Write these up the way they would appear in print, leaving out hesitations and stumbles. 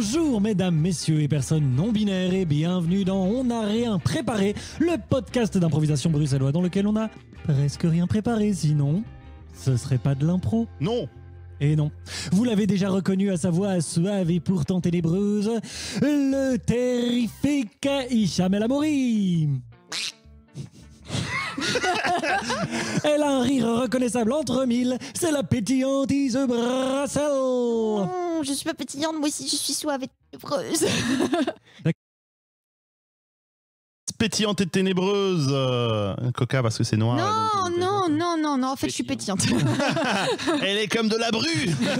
Bonjour mesdames, messieurs et personnes non binaires et bienvenue dans On n'a rien préparé, le podcast d'improvisation bruxellois dans lequel on a presque rien préparé, sinon ce serait pas de l'impro. Non. Et non, vous l'avez déjà reconnu à sa voix suave et pourtant ténébreuse, le terrifique Hicham El Hamouri. Elle a un rire reconnaissable entre mille, c'est la pétillante Isabelle. Non, je suis pas pétillante, moi aussi je suis suave et ténébreuse. Pétillante et ténébreuse. Coca parce que c'est noir. Non, donc, non, en fait je suis pétillante. Elle est comme de la bru.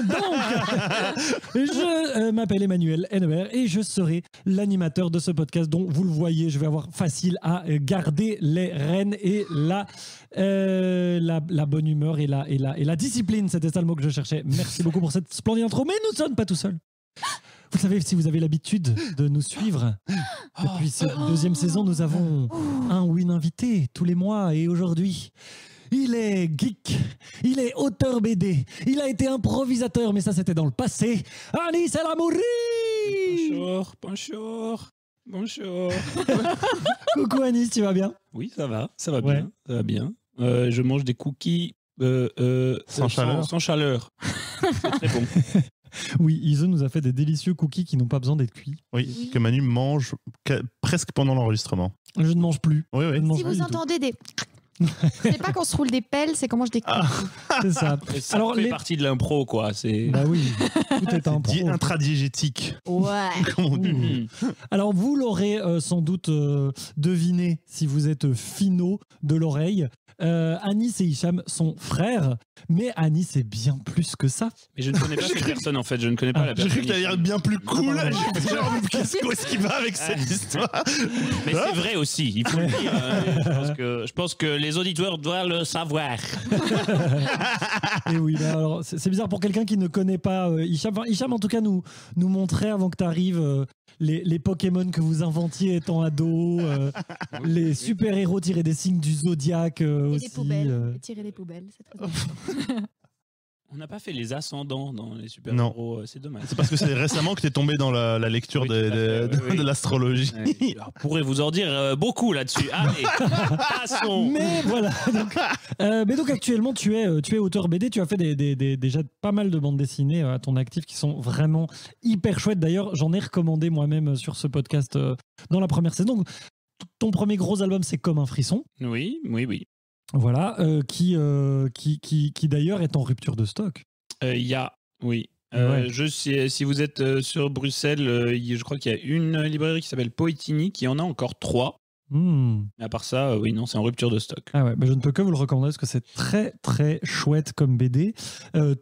Donc, je m'appelle Emmanuel Hennebert et je serai l'animateur de ce podcast dont vous le voyez, je vais avoir facile à garder les rênes et la bonne humeur et la discipline. C'était ça le mot que je cherchais. Merci beaucoup pour cette splendide intro, mais nous ne sommes pas tout seuls. Vous savez, si vous avez l'habitude de nous suivre, depuis cette deuxième saison, nous avons un ou une invitée tous les mois. Et aujourd'hui, il est geek, il est auteur BD, il a été improvisateur, mais ça c'était dans le passé. Aniss El Hamouri. Bonjour, bonjour, bonjour. Coucou Aniss, tu vas bien? Oui, ça va ouais. Bien, ça va bien. Je mange des cookies sans chaleur. C'est très bon. Oui, Iso nous a fait des délicieux cookies qui n'ont pas besoin d'être cuits. Oui, que Manu mange presque pendant l'enregistrement. Je ne mange plus. Oui, oui. Si vous entendez des... C'est pas qu'on se roule des pelles, c'est qu'on mange des cookies. Ah. C'est ça. Ça. Alors, fait partie de l'impro, quoi. Bah oui, tout est impro. Intradigétique. Ouais. Alors, vous l'aurez sans doute deviné si vous êtes finaux de l'oreille. Aniss et Hicham sont frères, mais Aniss est bien plus que ça. Mais je ne connais pas cette personne, en fait. Je ne connais pas la personne. J'ai cru que t'allais être bien plus cool. Qu'est-ce qui va avec cette histoire? Mais c'est vrai aussi, il faut le dire. Je pense que les auditeurs doivent le savoir. Et oui, bah alors c'est bizarre pour quelqu'un qui ne connaît pas Hicham. Enfin, Hicham, en tout cas, nous montrait avant que tu arrives les Pokémon que vous inventiez étant ado, les super-héros tirés des signes du Zodiac. Et des poubelles. Tirer des poubelles, c'est très important. On n'a pas fait les ascendants dans les super-héros, c'est dommage. C'est parce que c'est récemment que tu es tombé dans la lecture de l'astrologie. Oui. On pourrait vous en dire beaucoup là-dessus. Allez, passons. Mais voilà. Donc actuellement, tu es auteur BD. Tu as fait déjà pas mal de bandes dessinées à ton actif qui sont vraiment hyper chouettes. D'ailleurs, j'en ai recommandé moi-même sur ce podcast dans la première saison. Donc, ton premier gros album, c'est Comme un Frisson. Oui, oui, oui. Voilà, qui d'ailleurs est en rupture de stock. Oui. Ouais. Si vous êtes sur Bruxelles, je crois qu'il y a une librairie qui s'appelle Poetini qui en a encore 3. Mais à part ça, oui, non, c'est en rupture de stock. Ah ouais, bah je ne peux que vous le recommander parce que c'est très très chouette comme BD.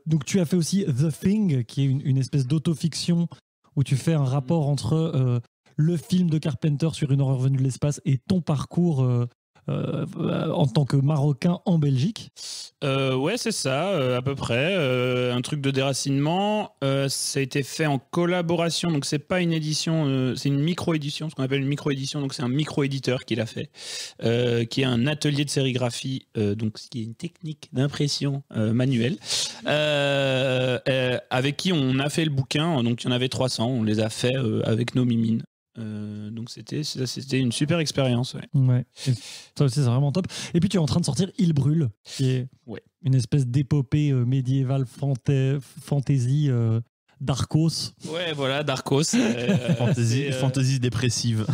Donc tu as fait aussi The Thing, qui est une espèce d'autofiction où tu fais un rapport entre le film de Carpenter sur une horreur venue de l'espace et ton parcours... en tant que Marocain en Belgique. Ouais, c'est ça, à peu près. Un truc de déracinement. Ça a été fait en collaboration. Donc, c'est pas une édition, c'est une micro-édition, ce qu'on appelle une micro-édition. Donc, c'est un micro-éditeur qui l'a fait, qui est un atelier de sérigraphie, donc ce qui est une technique d'impression manuelle, avec qui on a fait le bouquin. Donc, il y en avait 300. On les a fait avec nos mimines. Donc c'était une super expérience. Ouais. Ouais. Ça aussi, c'est vraiment top. Et puis tu es en train de sortir Il brûle, qui est une espèce d'épopée médiévale fantasy d'Arcos. Ouais, voilà, d'Arcos. Fantasy dépressive.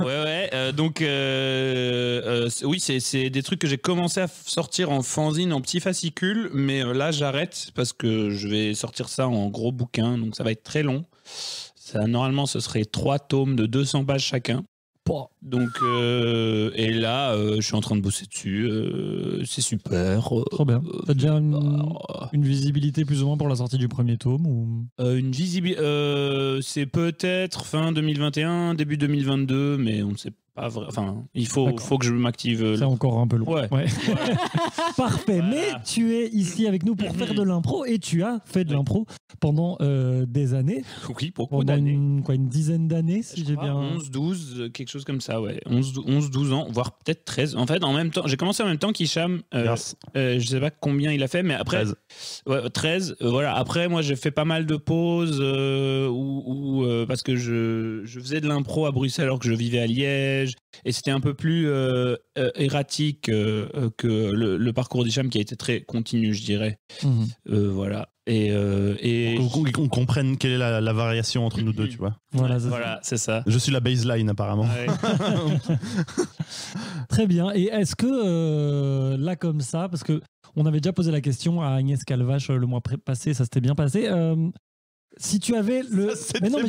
Ouais, ouais. Donc oui, c'est des trucs que j'ai commencé à sortir en fanzine, en petit fascicule, mais là j'arrête parce que je vais sortir ça en gros bouquin, donc ça va être très long. Ça, normalement, ce serait 3 tomes de 200 pages chacun. Donc, et là, je suis en train de bosser dessus. C'est super. Trop bien. T'as déjà une visibilité plus ou moins pour la sortie du premier tome ou... Une visibilité. C'est peut-être fin 2021, début 2022, mais on ne sait pas. Enfin, il faut que je m'active. C'est encore un peu loin. Ouais. Ouais. Parfait. Voilà. Mais tu es ici avec nous pour faire de l'impro et tu as fait de l'impro pendant des années. Oui, beaucoup d'années. Une dizaine d'années, si j'ai bien... 11, 12, quelque chose comme ça, ouais. 11, 12 ans, voire peut-être 13. En fait, en même temps, j'ai commencé en même temps qu'Hicham. Je sais pas combien il a fait, mais après... 13. Ouais, 13, voilà. Après, moi, j'ai fait pas mal de pauses où, où parce que je faisais de l'impro à Bruxelles alors que je vivais à Liège, et c'était un peu plus erratique que le parcours d'Hicham qui a été très continu, je dirais. Mmh. Voilà. Et qu'on comprenne quelle est la variation entre nous deux, tu vois. Voilà, c'est ça. Je suis la baseline, apparemment. Ouais. Très bien. Et est-ce que, là, comme ça, parce qu'on avait déjà posé la question à Agnès Calvache le mois passé, ça s'était bien passé. Si tu avais le... C'était bien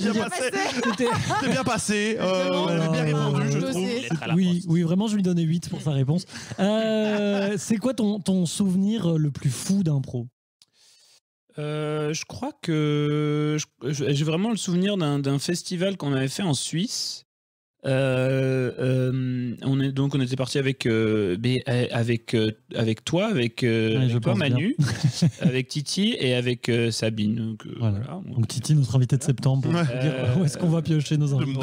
passé. Elle avait bien répondu, je trouve. Oui, oui, vraiment, je lui donnais 8 pour sa réponse. C'est quoi ton souvenir le plus fou d'impro ? Je crois que j'ai vraiment le souvenir d'un festival qu'on avait fait en Suisse. On était parti avec toi, avec toi Manu, avec Titi et avec Sabine. Donc, voilà. Donc Titi, notre invité de septembre, pour dire où est-ce qu'on va piocher nos invités.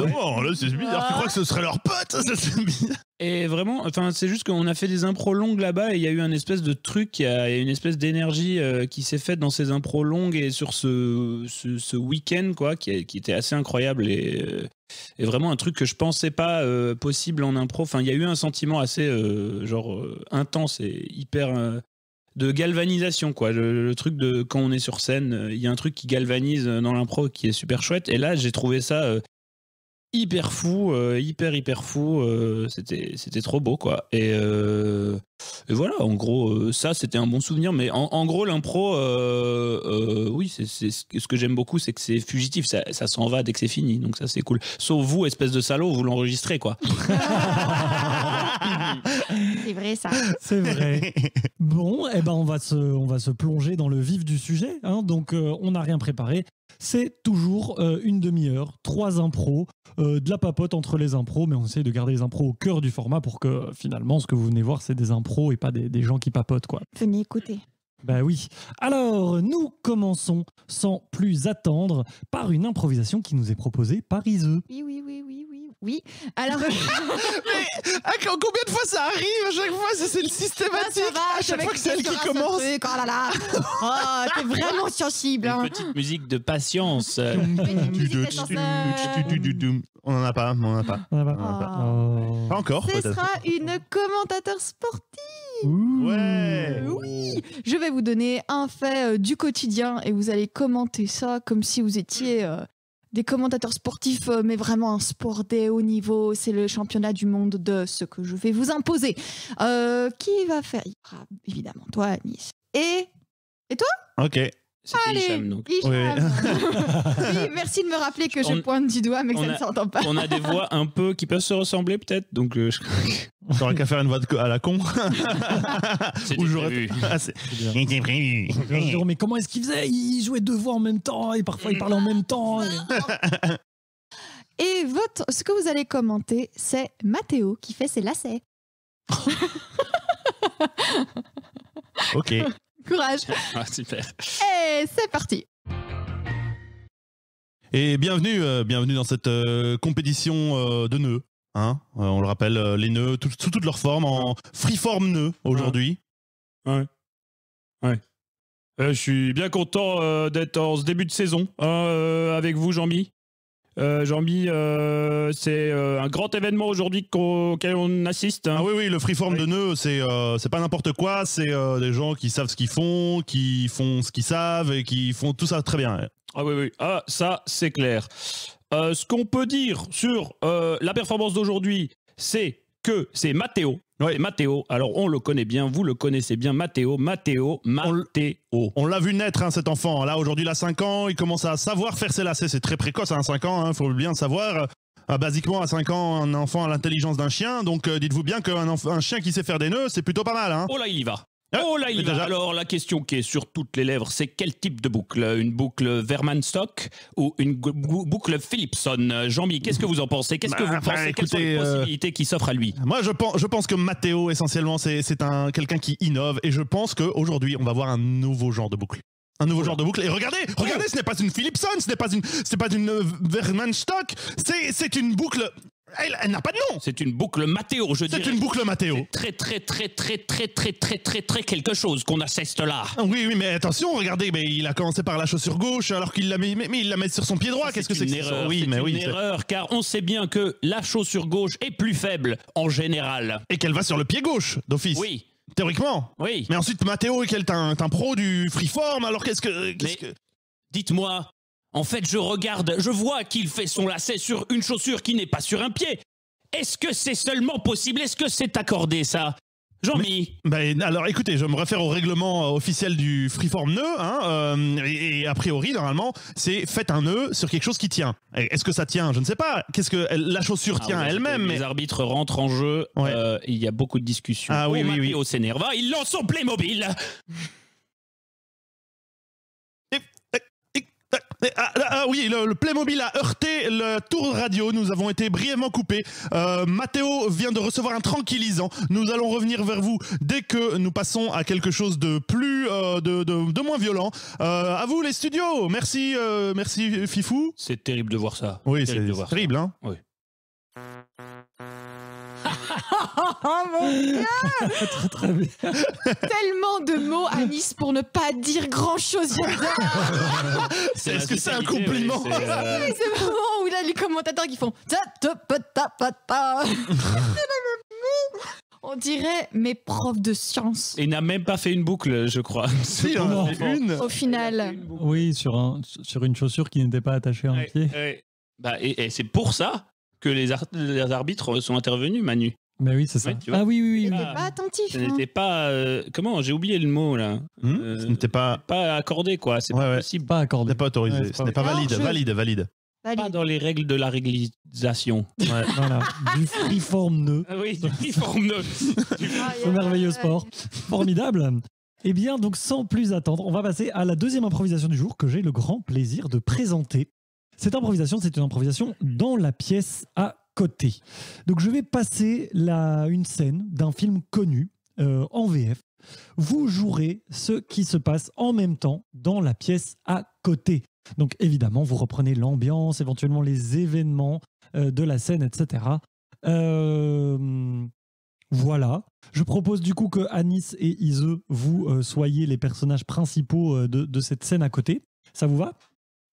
C'est bizarre. Tu crois que ce serait leur pote? C'est bizarre. Et vraiment, enfin, c'est juste qu'on a fait des impros longues là-bas et il y a eu un espèce de truc, il y a une espèce d'énergie qui s'est faite dans ces impros longues et sur ce week-end, quoi, qui était assez incroyable et vraiment un truc que je pensais pas possible en impro. Enfin, il y a eu un sentiment assez intense et hyper de galvanisation, quoi. Le truc de quand on est sur scène, il y a un truc qui galvanise dans l'impro qui est super chouette. Et là, j'ai trouvé ça. Hyper fou, hyper fou, c'était trop beau, quoi. Et voilà, en gros, ça c'était un bon souvenir, mais en gros l'impro, oui, c'est ce que j'aime beaucoup, c'est que c'est fugitif, ça s'en va dès que c'est fini, donc ça c'est cool. Sauf vous, espèce de salaud, vous l'enregistrez, quoi. C'est vrai, ça. C'est vrai. Bon, eh ben on va se plonger dans le vif du sujet, hein. Donc on n'a rien préparé. C'est toujours une demi-heure, 3 impros, de la papote entre les impros, mais on essaie de garder les impros au cœur du format pour que finalement ce que vous venez voir c'est des impros et pas des gens qui papotent, quoi. Venez écouter. Ben oui. Alors nous commençons sans plus attendre par une improvisation qui nous est proposée par Iseu. Oui, oui, oui, oui. Oui, alors... Mais combien de fois ça arrive? À chaque fois, c'est le systématique. Ah, à chaque fois que c'est elle qui commence. Truc, oh là là. Oh, t'es vraiment sensible. Hein. Une petite musique de patience. On en a pas, on en a pas. Pas encore, peut-être. Ce sera une commentateur sportive. Ouais. Oui. Je vais vous donner un fait du quotidien et vous allez commenter ça comme si vous étiez... des commentateurs sportifs, mais vraiment un sport des hauts niveaux. C'est le championnat du monde de ce que je vais vous imposer. Qui va faire? Évidemment, toi, Anis. Et toi? Ok. Allez, Hicham, donc. Hicham. Oui. Oui, merci de me rappeler que je pointe du doigt, mais que ça ne s'entend pas. On a des voix un peu qui peuvent se ressembler, peut-être. Donc, t'aurais qu'à faire une voix à la con. C'est prévu. C'était prévu. Mais comment est-ce qu'il faisait? Il jouait 2 voix en même temps et parfois il parlait en même temps. Et ce que vous allez commenter, c'est Mattéo qui fait ses lacets. Ok. Courage. Ah, super. Et c'est parti. Et bienvenue dans cette compétition de nœuds. Hein, on le rappelle, les nœuds sous toutes leurs formes, en freeform nœud aujourd'hui. Ouais. Ouais. Je suis bien content d'être en ce début de saison avec vous, Jean-Mi. Jean-Mi, c'est un grand événement aujourd'hui auquel on assiste. Hein. Ah oui, le freeform de nœud, c'est pas n'importe quoi, c'est des gens qui savent ce qu'ils font, qui font ce qu'ils savent et qui font tout ça très bien. Ah oui, ah, ça c'est clair. Ce qu'on peut dire sur la performance d'aujourd'hui, c'est que c'est Mattéo. Ouais. Mattéo, alors on le connaît bien, vous le connaissez bien, Mattéo. On l'a vu naître, hein, cet enfant. Là, aujourd'hui, il a 5 ans, il commence à savoir faire ses lacets. C'est très précoce, hein, 5 ans, hein, faut bien le savoir. Basiquement, à 5 ans, un enfant a l'intelligence d'un chien. Donc, dites-vous bien qu'un chien qui sait faire des nœuds, c'est plutôt pas mal. Hein. Oh là, il y va. Oh là, il va. Déjà... Alors, la question qui est sur toutes les lèvres, c'est quel type de boucle? Une boucle Vermanstock ou une boucle Philipson? Jean-Mi, qu'est-ce que vous en pensez? Qu'est-ce que vous pensez? Quelles sont les possibilités qui s'offrent à lui? Moi, je pense que Mattéo, essentiellement, c'est quelqu'un qui innove. Et je pense qu'aujourd'hui, on va voir un nouveau genre de boucle. Un nouveau genre de boucle. Et regardez, ce n'est pas une Philipson, ce n'est pas une Vermanstock, c'est une boucle... Elle n'a pas de nom. C'est une boucle Mattéo, je dirais. C'est une boucle Mattéo. Très, très, très, très, très, très, très, très, très quelque chose qu'on assiste là. Oui, oui, mais attention, regardez, mais il a commencé par la chaussure gauche alors qu'il la met, mais il la met sur son pied droit. Qu'est-ce que c'est que ça? Oui, mais oui. C'est une erreur, car on sait bien que la chaussure gauche est plus faible en général. Et qu'elle va sur le pied gauche d'office. Oui. Théoriquement. Oui. Mais ensuite, Mattéo, est un pro du freeform, alors qu'est-ce que... Dites-moi. En fait, je regarde, je vois qu'il fait son lacet sur une chaussure qui n'est pas sur un pied. Est-ce que c'est seulement possible? Est-ce que c'est accordé, ça? Jean-Mi. Ben, alors, écoutez, je me réfère au règlement officiel du freeform nœud, hein, et a priori, normalement, c'est faites un nœud sur quelque chose qui tient. Est-ce que ça tient? Je ne sais pas. Qu'est-ce que la chaussure tient elle-même? Les arbitres rentrent en jeu, ouais. Il y a beaucoup de discussions. Ah oui, oui, oui. Mattéo s'énerve, il lance son Playmobil. Ah oui, le Playmobil a heurté le tour radio, nous avons été brièvement coupés. Mattéo vient de recevoir un tranquillisant. Nous allons revenir vers vous dès que nous passons à quelque chose de plus de moins violent. À vous les studios, merci, merci Fifou. C'est terrible de voir ça. Oui, c'est terrible, hein. Oui. Oh mon Dieu. Très, très bien. Tellement de mots, Aniss, pour ne pas dire grand-chose. Est-ce que c'est un compliment? C'est le moment où là, les commentateurs qui font... On dirait mes profs de sciences. Et n'a même pas fait une boucle, je crois. Si, une. Au final. Une oui, sur une chaussure qui n'était pas attachée à un pied. Ouais. Bah, et c'est pour ça que les arbitres sont intervenus, Manu. Mais oui, c'est ça. Ouais, ah oui, oui, oui. Il n'était pas attentif. Il n'était pas... comment? J'ai oublié le mot, là. Ce n'était pas... Pas accordé, quoi. C'est pas possible. Pas accordé. Ce n'est pas autorisé. Ce n'est pas valide. Valide, valide. Pas dans les règles de la réglisation. Ouais. Voilà. Du freeform nœud. Ah oui, du freeform nœud. Ce merveilleux sport. Formidable. Eh bien, donc, sans plus attendre, on va passer à la deuxième improvisation du jour que j'ai le grand plaisir de présenter. Cette improvisation, c'est une improvisation dans la pièce à côté. Donc je vais passer une scène d'un film connu en VF. Vous jouerez ce qui se passe en même temps dans la pièce à côté. Donc évidemment, vous reprenez l'ambiance, éventuellement les événements de la scène, etc. Voilà. Je propose du coup que Aniss et Ise, vous soyez les personnages principaux de cette scène à côté. Ça vous va?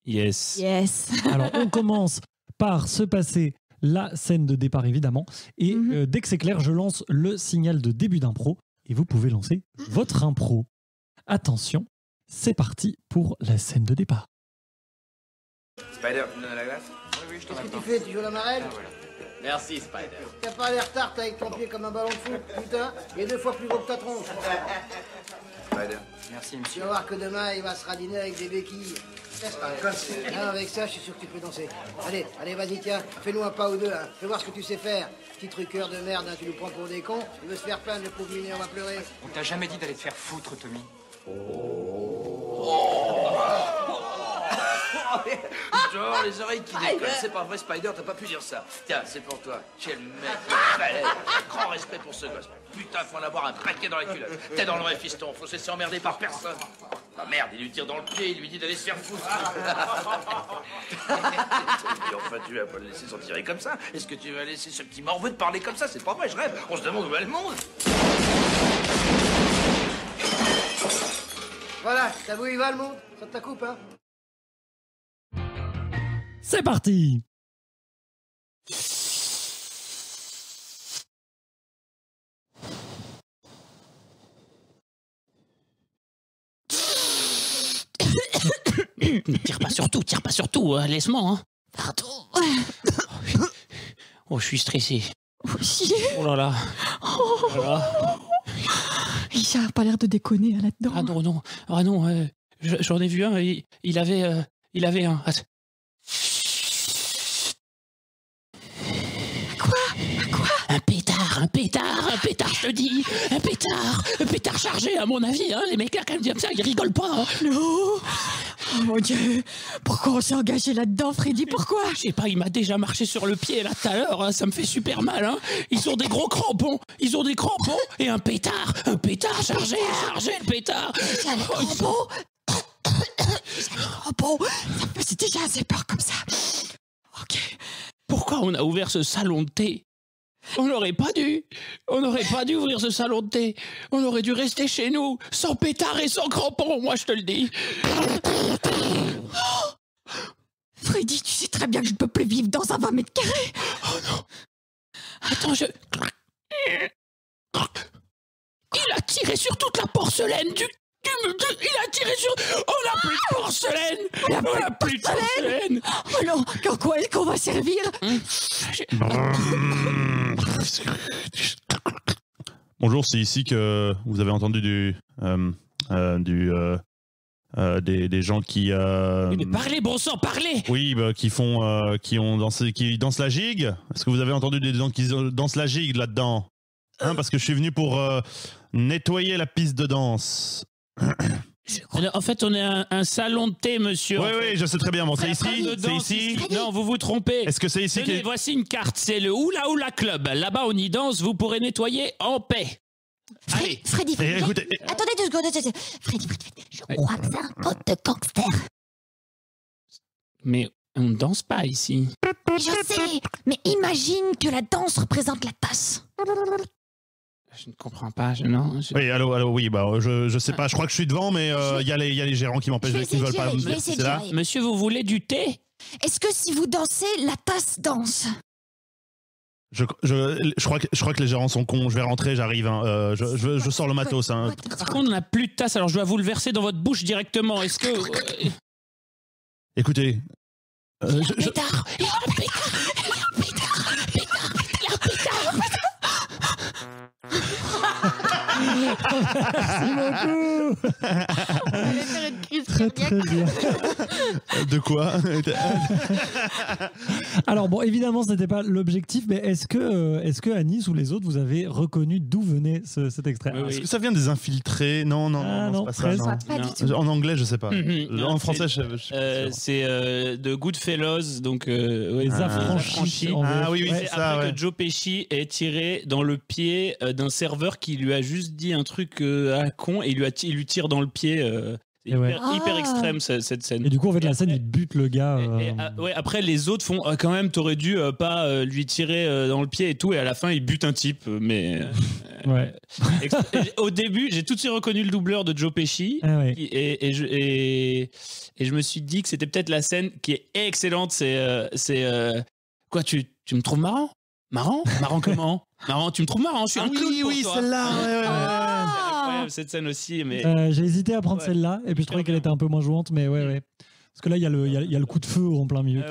Yes. Yes. Alors on commence par se passer la scène de départ, évidemment. Et dès que c'est clair, je lance le signal de début d'impro. Et vous pouvez lancer votre impro. Attention, c'est parti pour la scène de départ. Spider, tu me donnes la glace? Oui, oui, je t'en attends. Qu'est-ce que tu fais? Tu joues la marelle? Ah, voilà. Merci, Spider. T'as pas l'air tarte avec ton pied comme un ballon de foot, putain. Il est 2 fois plus gros que ta tronche. Spider. Merci, monsieur. Tu vas voir que demain, il va se radiner avec des béquilles. Non, avec ça, je suis sûr que tu peux danser. Allez, allez, vas-y, tiens, fais-nous un pas ou deux, hein. Fais voir ce que tu sais faire. Petit truqueur de merde, hein, tu nous prends pour des cons. Tu veux se faire plaindre, le pauvre minet, on va pleurer. On t'a jamais dit d'aller te faire foutre, Tommy. Oh. Genre, les oreilles qui décollent, c'est pas vrai, Spider, t'as pas pu dire ça. Tiens, c'est pour toi. Quel mec, grand respect pour ce gosse. Putain, faut en avoir un paquet dans la culotte. T'es dans le vrai, fiston, faut se laisser emmerder par personne. Ah merde, il lui tire dans le pied, il lui dit d'aller se faire foutre. Et enfin, tu vas pas le laisser s'en tirer comme ça. Est-ce que tu vas laisser ce petit morveux te parler comme ça? C'est pas vrai, je rêve. On se demande où va le monde. Voilà, t'as vu, il va le monde. Ça te coupe, hein? C'est parti. Tire pas sur tout, laisse-moi, hein. Pardon. Oh, je suis stressé. Aussi. Oh là là. Oh là. Il a pas l'air de déconner là-dedans. Ah non, non. Ah non, j'en ai vu un, il avait un. Un pétard, je te dis, un pétard chargé, à mon avis, hein, les mecs là, quand ils me disent ça, ils rigolent pas, hein. Non. Oh mon Dieu, pourquoi on s'est engagé là-dedans, Freddy, pourquoi? Je sais pas, il m'a déjà marché sur le pied là tout à l'heure, hein, ça me fait super mal, hein. Ils ont des gros crampons, et un pétard chargé, le pétard. Ils avaient des crampons, ça me faisait déjà assez peur comme ça. Ok. Pourquoi pourquoi on a ouvert ce salon de thé? On n'aurait pas dû. On n'aurait pas dû ouvrir ce salon de thé. On aurait dû rester chez nous, sans pétard et sans crampons, moi je te le dis. Oh Freddy, tu sais très bien que je ne peux plus vivre dans un 20 mètres carrés. Oh non. Attends, je... Il a tiré sur toute la porcelaine du... Il a tiré sur... On n'a plus de porcelaine. On n'a plus de porcelaine. Oh non, qu'en quoi est-ce qu'on va servir? Bonjour, c'est ici que vous avez entendu des gens qui... Oui, mais parlez, bon sang, parlez. Oui, bah, qui dansent la gigue. Est-ce que vous avez entendu des gens qui dansent la gigue là-dedans? Hein, parce que je suis venu pour nettoyer la piste de danse. En fait, on est un salon de thé, monsieur. Oui, oui, je sais très bien. Bon, c'est ici, Non, vous vous trompez. Est-ce que c'est ici? Tenez, voici une carte. C'est le Oula Club. Là-bas, on y danse. Vous pourrez nettoyer en paix. Allez, Freddy. Écoutez... Attendez 2 secondes. Freddy. Je crois que c'est un pote de gangster. Mais on ne danse pas ici. Je sais, mais imagine que la danse représente la tasse. Je ne comprends pas, Oui, allô, oui, bah, je sais pas, je crois que je suis devant, mais y a les gérants qui m'empêchent, qui ne veulent pas me laisser là. Monsieur, vous voulez du thé? Est-ce que si vous dansez, la tasse danse? Je crois que les gérants sont cons, je vais rentrer, j'arrive, hein. Je sors le matos. Hein. Par contre, on n'a plus de tasse, alors je dois vous le verser dans votre bouche directement, est-ce que... Écoutez... Merci beaucoup. On allait faire une crise cardiaque. De quoi? Alors bon, évidemment, ce n'était pas l'objectif, mais est-ce que Aniss ou les autres, vous avez reconnu d'où venait cet extrait? Oui. Est-ce que ça vient des infiltrés? Non, c'est pas ça. En anglais, je sais pas. En français, je sais pas. C'est de Goodfellas, donc les Affranchis. Ah oui, c'est ça. Après que Joe Pesci est tiré dans le pied d'un serveur qui lui a juste dit un truc à con et il lui tire dans le pied. Hyper extrême cette scène. Et du coup, en fait, la scène, il bute le gars. Ouais, après, les autres font quand même, t'aurais dû pas lui tirer dans le pied et tout. Et à la fin, il bute un type. Mais. Ouais. Au début, j'ai tout de suite reconnu le doubleur de Joe Pesci. Ah, ouais. et je me suis dit que c'était peut-être la scène qui est excellente. Quoi, tu me trouves marrant? Marrant comment? Marrant, tu me trouves marrant, je suis un clown. Oui, celle-là. Ouais, cette scène aussi, mais... J'ai hésité à prendre celle-là, et puis je trouvais qu'elle était un peu moins jouante, mais ouais. Parce que là, il y a le coup de feu en plein milieu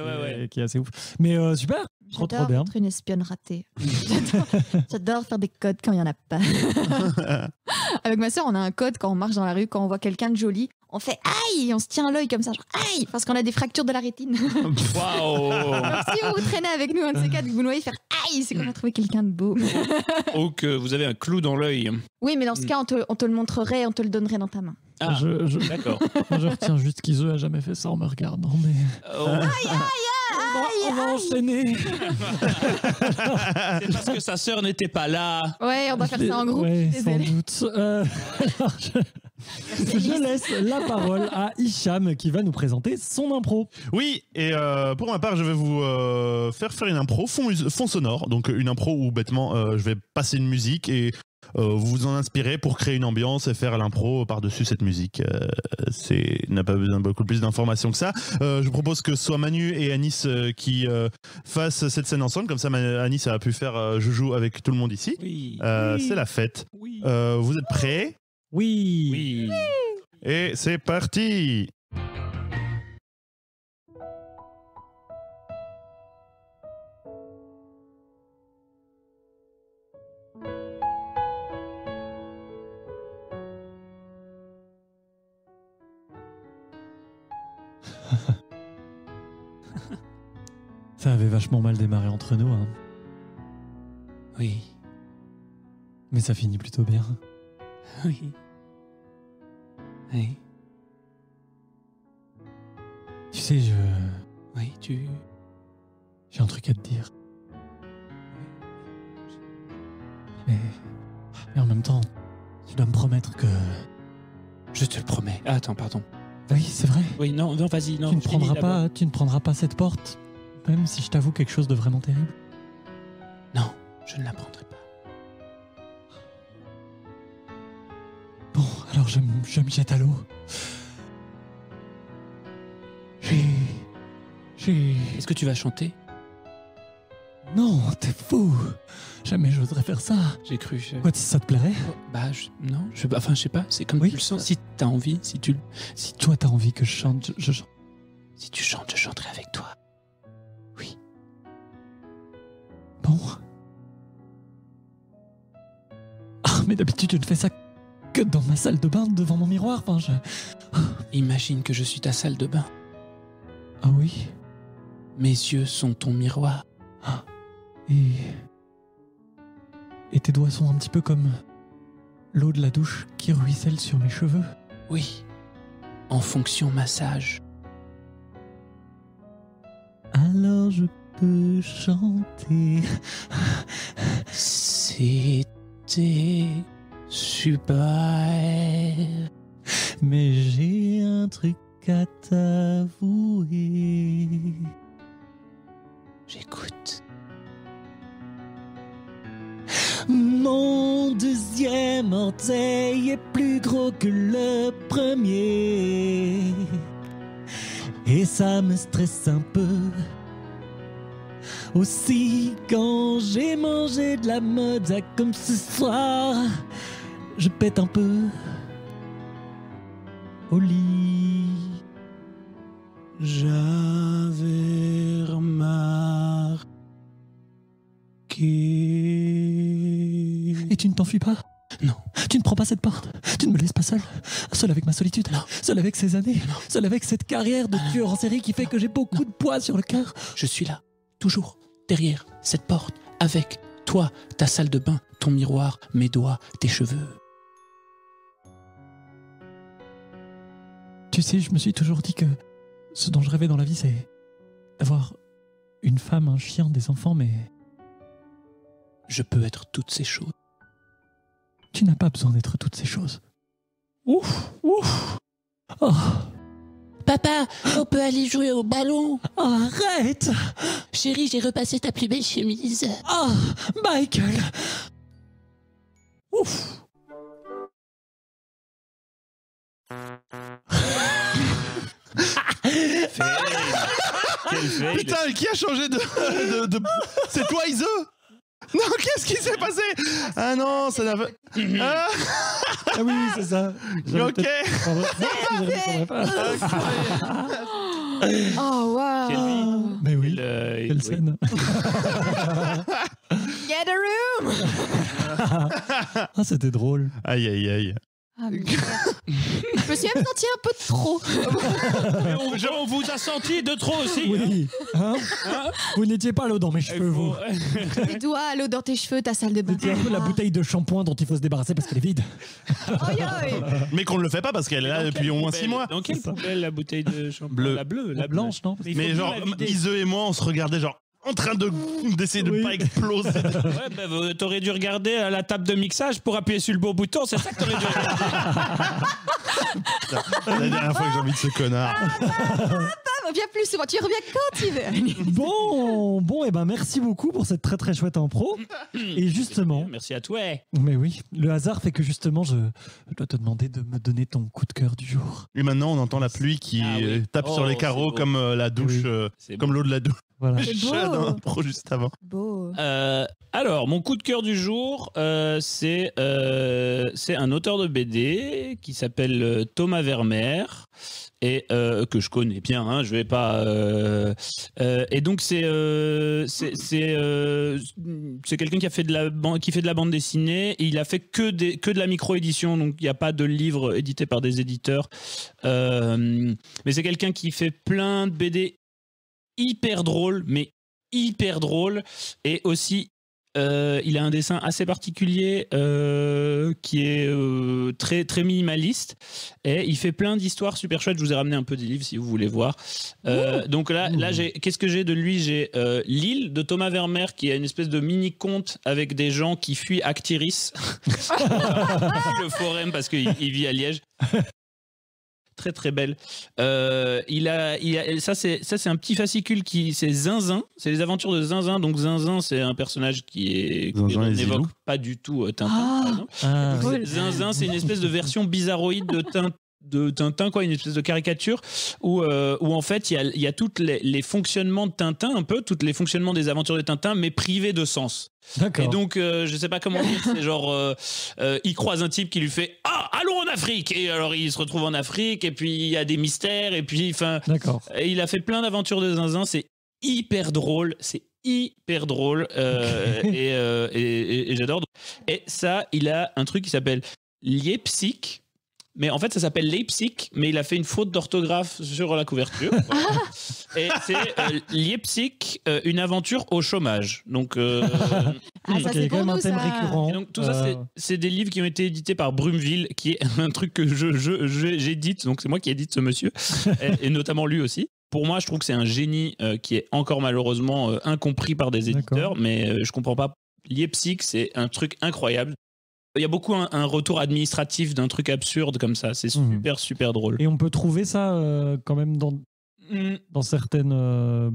qui est assez ouf. Mais super, trop bien. J'adore une espionne ratée. J'adore faire des codes quand il n'y en a pas. Avec ma soeur, on a un code quand on marche dans la rue, quand on voit quelqu'un de joli. On fait aïe, on se tient l'œil comme ça, genre aïe, parce qu'on a des fractures de la rétine. Waouh! Si vous traînez avec nous, un de ces quatre, vous nous voyez faire aïe, c'est qu'on a trouvé quelqu'un de beau. Ou que vous avez un clou dans l'œil. Oui, mais dans ce cas, on te le montrerait, on te le donnerait dans ta main. Ah, d'accord. Moi, je retiens juste qu'Ise a jamais fait ça en me regardant, mais. On va enchaîner. C'est parce que sa sœur n'était pas là. Ouais, on va faire ça en groupe. Ouais, sans doute. Je laisse la parole à Hicham qui va nous présenter son impro. Oui, et pour ma part, je vais vous faire une impro fond sonore. Donc une impro où bêtement, je vais passer une musique et vous vous en inspirez pour créer une ambiance et faire l'impro par-dessus cette musique. N'a pas besoin de beaucoup plus d'informations que ça. Je propose que ce soit Manu et Aniss qui fassent cette scène ensemble. Comme ça, Aniss a pu faire joujou avec tout le monde ici. Oui. Oui. C'est la fête. Oui. Vous êtes prêts? Oui. Oui. Et c'est parti. Ça avait vachement mal démarré entre nous, hein. Oui. Mais ça finit plutôt bien. Oui. Oui. Tu sais, je... Oui, tu... J'ai un truc à te dire. Mais en même temps, tu dois me promettre que... Je te le promets. Ah, attends, pardon. Oui, c'est vrai. Oui, non, vas-y, non. Tu ne prendras pas cette porte. même si je t'avoue quelque chose de vraiment terrible ? Non, je ne l'apprendrai pas. Bon, alors je me jette à l'eau. Est-ce que tu vas chanter ? Non, t'es fou. Jamais j'oserais faire ça. J'ai cru. Quoi, si ça te plairait ? Bah, je sais pas, c'est comme oui, tu le sens. Si t'as envie, si toi t'as envie que je chante, je chante. Si tu chantes, je chanterai avec toi. Oui. Bon. Ah, mais d'habitude, je ne fais ça que dans ma salle de bain, devant mon miroir. Enfin, Imagine que je suis ta salle de bain. Ah oui ? Mes yeux sont ton miroir. Ah. Et tes doigts sont un petit peu comme l'eau de la douche qui ruisselle sur mes cheveux. Oui, en fonction massage. Alors je peux chanter. C'était super. Mais j'ai un truc à t'avouer. J'écoute. Mon deuxième orteil est plus gros que le premier. Et ça me stresse un peu. Aussi quand j'ai mangé de la mozza comme ce soir, je pète un peu. Au lit, j'avais remarqué. Et tu ne t'enfuis pas? Non. Tu ne prends pas cette porte? Tu ne me laisses pas seul? Seul avec ma solitude? Non. Seul avec ces années? Non. Seul avec cette carrière de tueur en série qui fait que j'ai beaucoup de poids sur le cœur? Je suis là, toujours, derrière cette porte, avec toi, ta salle de bain, ton miroir, mes doigts, tes cheveux. Tu sais, je me suis toujours dit que ce dont je rêvais dans la vie, c'est d'avoir une femme, un chien, des enfants, mais... Je peux être toutes ces choses. Tu n'as pas besoin d'être toutes ces choses. Ouf, ouf. Oh. Papa, on peut aller jouer au ballon. Oh, arrête. Chérie, j'ai repassé ta plus belle chemise. Oh, Michael. Ouf. Putain, qui a changé de... C'est toi, Iso? Non, qu'est-ce qui s'est passé? Ah non, ça n'a pas... Ah, ah oui, c'est ça. Ok. Oh, wow. Mais oui, quelle scène. Get a room. Ah, c'était drôle. Aïe, aïe, aïe. Ah, je me suis même senti un peu de trop. On vous a senti de trop aussi. Oui. Hein, hein, vous n'étiez pas à l'eau dans mes cheveux, vous. Tes doigts à l'eau dans tes cheveux, ta salle de bain. C'était un peu la bouteille de shampoing dont il faut se débarrasser parce qu'elle est vide. Oi, oi. Mais qu'on ne le fait pas parce qu'elle est là depuis au moins 6 mois. Dans quelle poubelle la bouteille de shampoing? La blanche, non? Mais genre, Iseu et moi, on se regardait genre... en train d'essayer de pas exploser. Ouais, bah, t'aurais dû regarder à la table de mixage pour appuyer sur le bon bouton, c'est ça que t'aurais dû regarder. Putain, la dernière fois que j'ai envie de ce connard. Reviens plus souvent, tu reviens quand tu veux. Bon, et ben merci beaucoup pour cette très très chouette impro. Et justement... Merci à toi. Mais oui, le hasard fait que justement je dois te demander de me donner ton coup de cœur du jour. Et maintenant on entend la pluie qui tape sur les carreaux comme la douche, comme l'eau de la douche. Voilà. Beau. Juste avant. Beau. Alors, mon coup de cœur du jour, c'est un auteur de BD qui s'appelle Thomas Vermeire et que je connais bien. Hein, je vais pas. Et donc c'est quelqu'un qui a fait de la bande dessinée. Et il a fait que de la micro édition, donc il n'y a pas de livre édité par des éditeurs. Mais c'est quelqu'un qui fait plein de BD. Hyper drôle, mais hyper drôle. Et aussi, il a un dessin assez particulier qui est très, très minimaliste. Et il fait plein d'histoires super chouettes. Je vous ai ramené un peu des livres si vous voulez voir. Donc là qu'est-ce que j'ai de lui? J'ai L'île de Thomas Vermeire, qui est une espèce de mini-conte avec des gens qui fuient Actiris. Le forum, parce qu'il vit à Liège. très très belle. Ça c'est un petit fascicule qui c'est Zinzin, c'est les aventures de Zinzin. Donc Zinzin c'est un personnage qui n'évoque pas du tout Tintin. Ah, cool. Zinzin c'est une espèce de version bizarroïde de Tintin. Une espèce de caricature où en fait il y a toutes les fonctionnements de Tintin, un peu toutes les fonctionnements des aventures de Tintin, mais privés de sens. Et donc je sais pas comment dire, c'est genre il croise un type qui lui fait ah allons en Afrique, et alors il se retrouve en Afrique et puis il y a des mystères et puis enfin il a fait plein d'aventures de Zinzin, c'est hyper drôle, c'est hyper drôle et j'adore. Et ça il a un truc qui s'appelle Leipzig. Mais en fait, ça s'appelle Leipzig, mais il a fait une faute d'orthographe sur la couverture. Voilà. Et c'est Leipzig, une aventure au chômage. Donc, ça c'est quand même un thème récurrent. Et donc, tout ça, c'est des livres qui ont été édités par Brumeville, qui est un truc que j'édite. Donc, c'est moi qui édite ce monsieur, et notamment lui aussi. Pour moi, je trouve que c'est un génie qui est encore malheureusement incompris par des éditeurs, mais je comprends pas. Leipzig, c'est un truc incroyable. Il y a beaucoup un retour administratif d'un truc absurde comme ça. C'est super, super drôle. Et on peut trouver ça quand même dans certaines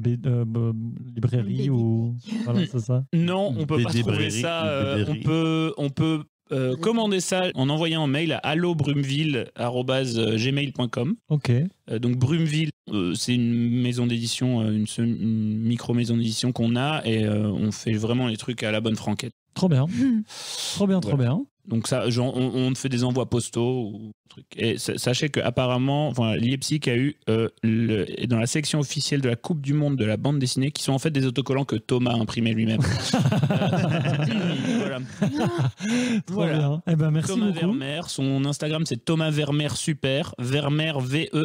librairies ou... Voilà, c'est ça. Non, on ne peut pas trouver ça. On peut commander ça en envoyant un mail à allobrumeville@gmail.com. Donc Brumeville, c'est une maison d'édition, une micro-maison d'édition qu'on a, et on fait vraiment les trucs à la bonne franquette. Trop bien, trop bien, trop bien. Donc ça, genre, on fait des envois postaux ou trucs. Et sachez qu'apparemment, enfin, Leipzig a eu dans la section officielle de la Coupe du Monde de la bande dessinée, qui sont en fait des autocollants que Thomas imprimait lui-même. Voilà. Voilà. Bien. Eh ben, merci Thomas beaucoup. Vermeire, son Instagram c'est Thomas Vermeire Super. Vermeire V-E-R-M-E-I-R-E.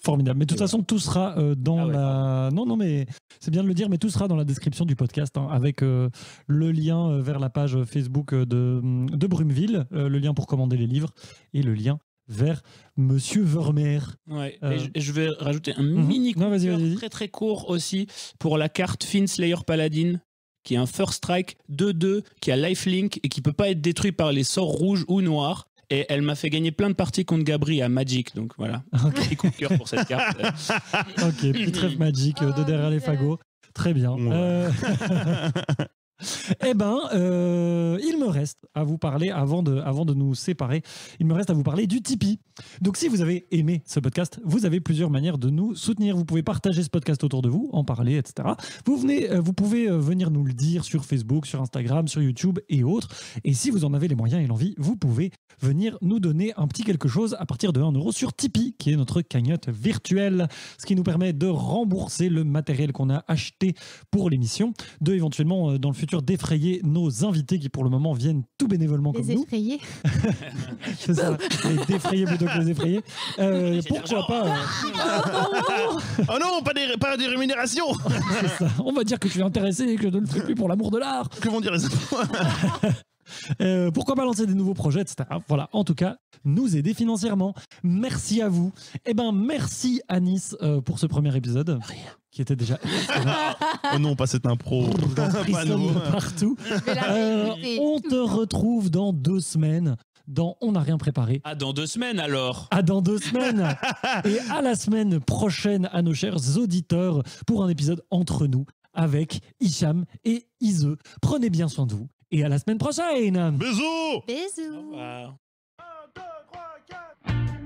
Formidable. Mais de toute façon, tout sera dans la... Non, non, mais c'est bien de le dire, mais tout sera dans la description du podcast, hein, avec le lien vers la page Facebook de Brumeville, le lien pour commander les livres et le lien vers Monsieur Vermeire. Ouais, et je vais rajouter un mini coup très très court aussi pour la carte Fiend Slayer Paladin, qui est un First Strike 2-2, qui a lifelink et qui peut pas être détruit par les sorts rouges ou noirs. Et elle m'a fait gagner plein de parties contre Gabriel à Magic, donc voilà. Petit coup de cœur pour cette carte. Petite rêve Magic de derrière les fagots. Très bien. Ouais. Eh ben, il me reste à vous parler, avant de nous séparer, il me reste à vous parler du Tipeee. Donc si vous avez aimé ce podcast, vous avez plusieurs manières de nous soutenir. Vous pouvez partager ce podcast autour de vous, en parler, etc. Vous pouvez venir nous le dire sur Facebook, sur Instagram, sur YouTube et autres. Et si vous en avez les moyens et l'envie, vous pouvez venir nous donner un petit quelque chose à partir de 1 € sur Tipeee, qui est notre cagnotte virtuelle, ce qui nous permet de rembourser le matériel qu'on a acheté pour l'émission, de éventuellement dans le futur d'effrayer nos invités qui pour le moment viennent tout bénévolement comme nous. C'est ça, les défrayer plutôt que les effrayer. Pourquoi pas Oh non, pas des rémunérations. C'est ça. On va dire que tu es intéressé et que je ne le fais plus pour l'amour de l'art. Que vont dire les enfants? Pourquoi pas lancer des nouveaux projets, etc. Voilà, en tout cas, nous aider financièrement. Merci à vous. Eh ben, merci Aniss pour ce premier épisode. Qui était déjà... Oh non, pas cette impro. Partout. On te retrouve dans 2 semaines. Dans On n'a rien préparé. Ah, dans 2 semaines alors. Ah, dans 2 semaines. Et à la semaine prochaine à nos chers auditeurs pour un épisode entre nous avec Hicham et Ise. Prenez bien soin de vous. Et à la semaine prochaine. Bisous. Bisous. Au revoir. 1, 2, 3, 4.